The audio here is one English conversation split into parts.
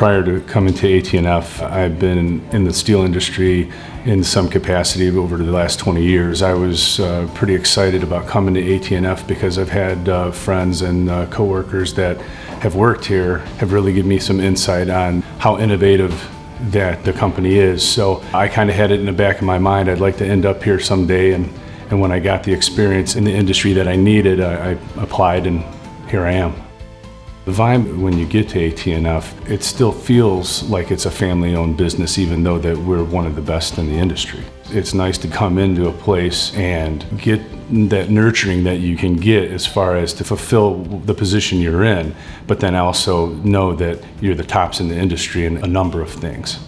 Prior to coming to AT&F, I've been in the steel industry in some capacity over the last 20 years. I was pretty excited about coming to AT&F because I've had friends and coworkers that have worked here have really given me some insight on how innovative that the company is. So I kind of had it in the back of my mind, I'd like to end up here someday, and when I got the experience in the industry that I needed, I applied, and here I am. The vibe when you get to AT&F, it still feels like it's a family-owned business, even though that we're one of the best in the industry. It's nice to come into a place and get that nurturing that you can get as far as to fulfill the position you're in, but then also know that you're the tops in the industry in a number of things.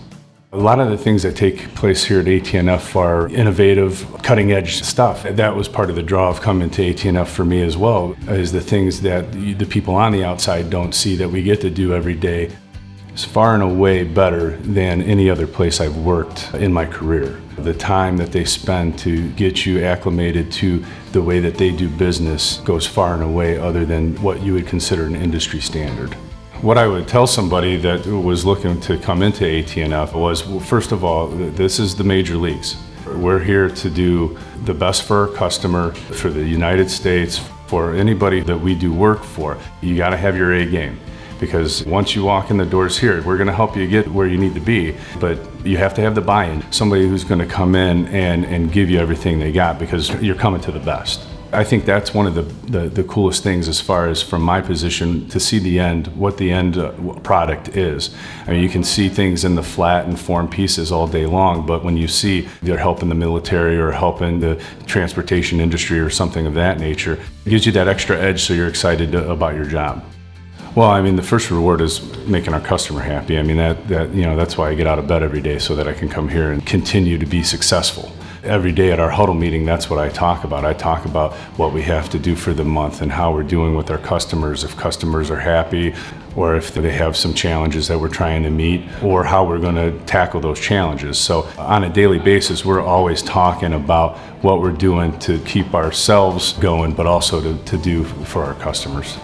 A lot of the things that take place here at AT&F are innovative, cutting-edge stuff. That was part of the draw of coming to AT&F for me as well, is the things that the people on the outside don't see that we get to do every day. It's far and away better than any other place I've worked in my career. The time that they spend to get you acclimated to the way that they do business goes far and away other than what you would consider an industry standard. What I would tell somebody that was looking to come into AT&F was, well, first of all, this is the major leagues. We're here to do the best for our customer, for the United States, for anybody that we do work for. You gotta have your A game, because once you walk in the doors here, we're gonna help you get where you need to be, but you have to have the buy-in. Somebody who's gonna come in and give you everything they got, because you're coming to the best. I think that's one of the coolest things as far as from my position, to see the end, what the end product is. I mean, you can see things in the flat and form pieces all day long, but when you see they're helping the military or helping the transportation industry or something of that nature, it gives you that extra edge, so you're excited about your job. Well, I mean, the first reward is making our customer happy. I mean, that's why I get out of bed every day, so that I can come here and continue to be successful. Every day at our huddle meeting, that's what I talk about. I talk about what we have to do for the month and how we're doing with our customers, if customers are happy, or if they have some challenges that we're trying to meet, or how we're going to tackle those challenges. So on a daily basis, we're always talking about what we're doing to keep ourselves going, but also to do for our customers.